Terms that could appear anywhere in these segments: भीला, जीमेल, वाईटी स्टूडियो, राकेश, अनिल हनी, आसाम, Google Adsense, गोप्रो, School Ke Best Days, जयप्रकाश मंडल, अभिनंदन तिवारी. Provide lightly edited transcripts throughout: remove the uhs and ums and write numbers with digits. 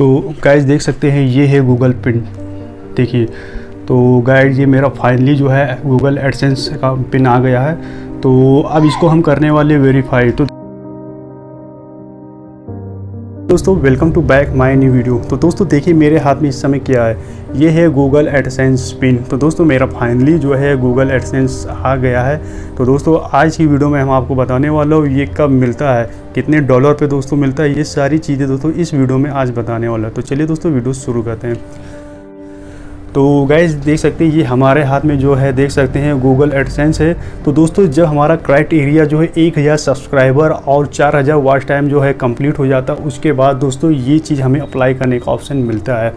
तो गाइस देख सकते हैं ये है गूगल पिन, देखिए। तो गाइस ये मेरा फाइनली जो है गूगल एडसेंस का पिन आ गया है। तो अब इसको हम करने वाले वेरीफाई। तो दोस्तों welcome to back my new video. तो दोस्तों देखिए मेरे हाथ में इस समय क्या है, ये है गूगल एडसेंस पिन। तो दोस्तों मेरा फाइनली जो है गूगल एडसेंस आ गया है। तो दोस्तों आज की वीडियो में हम आपको बताने वाला हूँ ये कब मिलता है, कितने डॉलर पे दोस्तों मिलता है, ये सारी चीज़ें दोस्तों इस वीडियो में आज बताने वाला है। तो चलिए दोस्तों वीडियो शुरू करते हैं। तो गाइस देख सकते हैं ये हमारे हाथ में जो है देख सकते हैं गूगल एडसेंस है। तो दोस्तों जब हमारा क्राइटेरिया जो है 1000 सब्सक्राइबर और 4000 वॉच टाइम जो है कंप्लीट हो जाता है, उसके बाद दोस्तों ये चीज़ हमें अप्लाई करने का ऑप्शन मिलता है।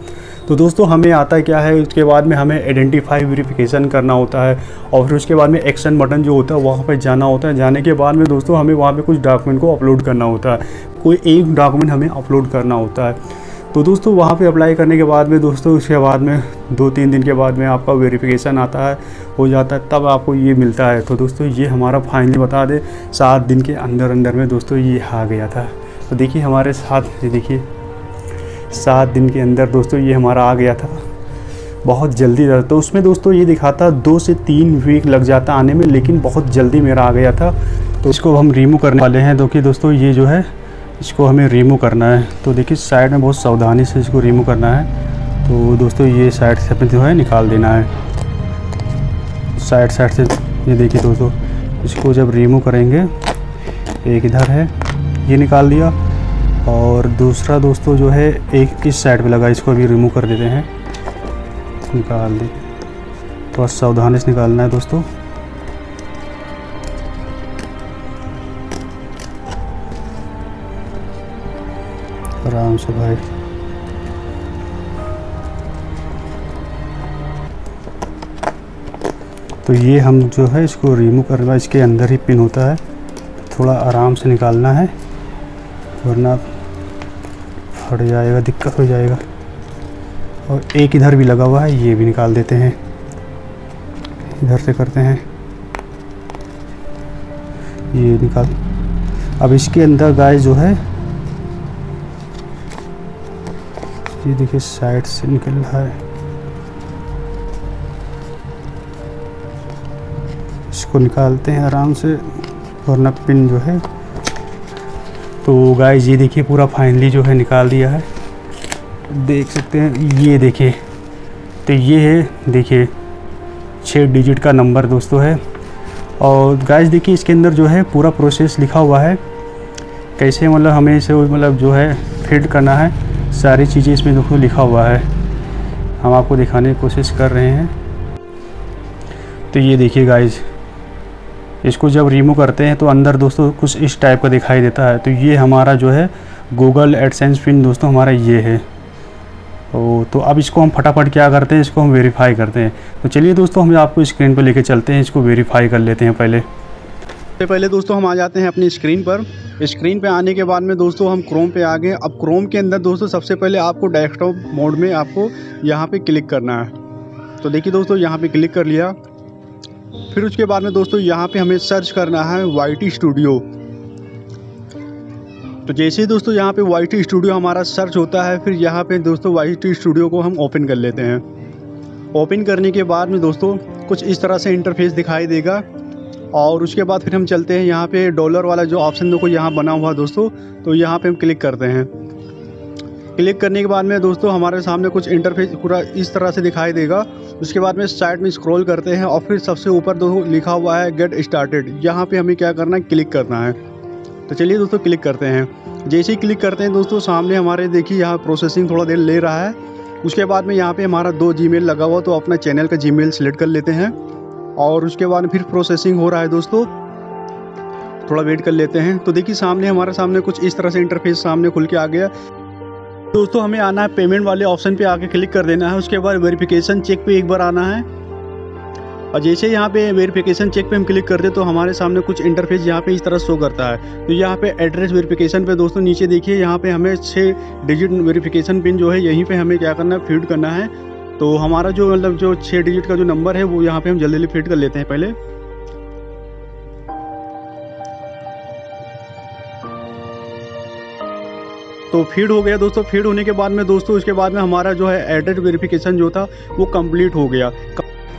तो दोस्तों हमें आता क्या है, उसके बाद में हमें आइडेंटिफाई वेरिफिकेशन करना होता है और फिर उसके बाद में एक्शन बटन जो होता है वहाँ पर जाना होता है। जाने के बाद में दोस्तों हमें वहाँ पर कुछ डॉक्यूमेंट को अपलोड करना होता है, कोई एक डॉक्यूमेंट हमें अपलोड करना होता है। तो दोस्तों वहाँ पे अप्लाई करने के बाद में दोस्तों उसके बाद में 2-3 दिन के बाद में आपका वेरिफिकेशन आता है, हो जाता है, तब आपको ये मिलता है। तो दोस्तों ये हमारा फाइनली बता दे 7 दिन के अंदर में दोस्तों ये आ गया था। तो देखिए हमारे साथ, देखिए 7 दिन के अंदर दोस्तों ये हमारा आ गया था, बहुत जल्दी था। तो उसमें दोस्तों ये दिखाता 2 से 3 वीक लग जाता आने में, लेकिन बहुत जल्दी मेरा आ गया था। तो इसको हम रिमूव करने वाले हैं, क्योंकि दोस्तों ये जो है इसको हमें रिमूव करना है। तो देखिए साइड में बहुत सावधानी से इसको रिमूव करना है। तो दोस्तों ये साइड से अपने जो है निकाल देना है, साइड से। ये देखिए दोस्तों इसको जब रिमूव करेंगे, एक इधर है ये निकाल दिया और दूसरा दोस्तों जो है एक इस साइड पे लगा, इसको अभी रिमूव कर देते हैं, निकाल दें। थोड़ा सावधानी से निकालना है दोस्तों। आराम से भाई। तो ये हम जो है इसको रिमूव करना, इसके अंदर ही पिन होता है, थोड़ा आराम से निकालना है वरना फट जाएगा, दिक्कत हो जाएगा। और एक इधर भी लगा हुआ है, ये भी निकाल देते हैं, इधर से करते हैं, ये निकाल। अब इसके अंदर गाइस जो है ये देखिए साइड से निकल रहा है, इसको निकालते हैं आराम से वरना पिन जो है। तो गाइस ये देखिए पूरा फाइनली जो है निकाल दिया है, देख सकते हैं। ये देखिए, तो ये है देखिए 6 डिजिट का नंबर दोस्तों है। और गाइस देखिए इसके अंदर जो है पूरा प्रोसेस लिखा हुआ है, कैसे मतलब हमें इसे मतलब जो है फिट करना है, सारी चीज़ें इसमें दोस्तों लिखा हुआ है, हम आपको दिखाने की कोशिश कर रहे हैं। तो ये देखिए गाइस इसको जब रिमूव करते हैं तो अंदर दोस्तों कुछ इस टाइप का दिखाई देता है। तो ये हमारा जो है गूगल एडसेंस पिन दोस्तों हमारा ये है। तो अब इसको हम फटाफट क्या करते हैं, इसको हम वेरीफाई करते हैं। तो चलिए दोस्तों हम आपको स्क्रीन पर लेके चलते हैं, इसको वेरीफाई कर लेते हैं। पहले दोस्तों हम आ जाते हैं अपनी स्क्रीन पर। स्क्रीन पे आने के बाद में दोस्तों हम क्रोम पे आ गए। अब क्रोम के अंदर दोस्तों सबसे पहले आपको डेस्कटॉप मोड में आपको यहाँ पे क्लिक करना है। तो देखिए दोस्तों यहाँ पे क्लिक कर लिया, फिर उसके बाद में दोस्तों यहाँ पे हमें सर्च करना है वाईटी स्टूडियो। तो जैसे ही दोस्तों यहाँ पे वाईटी स्टूडियो हमारा सर्च होता है, फिर यहाँ पे दोस्तों वाईटी स्टूडियो को हम ओपन कर लेते हैं। ओपन करने के बाद में दोस्तों कुछ इस तरह से इंटरफेस दिखाई देगा। और उसके बाद फिर हम चलते हैं यहाँ पे डॉलर वाला जो ऑप्शन देखो यहाँ बना हुआ दोस्तों, तो यहाँ पे हम क्लिक करते हैं। क्लिक करने के बाद में दोस्तों हमारे सामने कुछ इंटरफेस पूरा इस तरह से दिखाई देगा। उसके बाद में साइड में स्क्रॉल करते हैं और फिर सबसे ऊपर दोस्तों लिखा हुआ है गेट स्टार्टेड, यहाँ पर हमें क्या करना है, क्लिक करना है। तो चलिए दोस्तों क्लिक करते हैं। जैसे ही क्लिक करते हैं दोस्तों सामने हमारे देखिए यहाँ प्रोसेसिंग थोड़ा देर ले रहा है। उसके बाद में यहाँ पर हमारा 2 जीमेल लगा हुआ, तो अपना चैनल का जीमेल सेलेक्ट कर लेते हैं। और उसके बाद फिर प्रोसेसिंग हो रहा है दोस्तों, थोड़ा वेट कर लेते हैं। तो देखिए सामने हमारे सामने कुछ इस तरह से इंटरफेस सामने खुल के आ गया। दोस्तों हमें आना है पेमेंट वाले ऑप्शन पे आके क्लिक कर देना है। उसके बाद वेरिफिकेशन चेक पे एक बार आना है, और जैसे यहाँ पे वेरिफिकेशन चेक पे हम क्लिक करते तो हमारे सामने कुछ इंटरफेस यहाँ पे इस तरह शो करता है। तो यहाँ पे एड्रेस वेरिफिकेशन पे दोस्तों नीचे देखिए यहाँ पे हमें 6 डिजिट वेरिफिकेशन पिन जो है यहीं पे हमें क्या करना है, फीड करना है। तो हमारा जो मतलब जो 6 डिजिट का जो नंबर है वो यहाँ पे हम जल्दी फिट कर लेते हैं पहले। तो फीड हो गया दोस्तों। फीड होने के बाद में दोस्तों उसके बाद में हमारा जो है एड्रेस वेरिफिकेशन जो था वो कंप्लीट हो गया।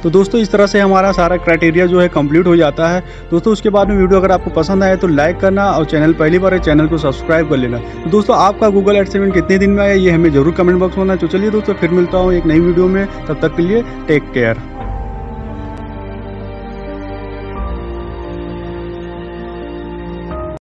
तो दोस्तों इस तरह से हमारा सारा क्राइटेरिया जो है कंप्लीट हो जाता है दोस्तों। उसके बाद में वीडियो अगर आपको पसंद आए तो लाइक करना और चैनल पहली बार है चैनल को सब्सक्राइब कर लेना। तो दोस्तों आपका गूगल एडसेंस कितने दिन में आया ये हमें जरूर कमेंट बॉक्स में बताना। तो चलिए दोस्तों फिर मिलता हूँ एक नई वीडियो में, तब तक के लिए टेक केयर।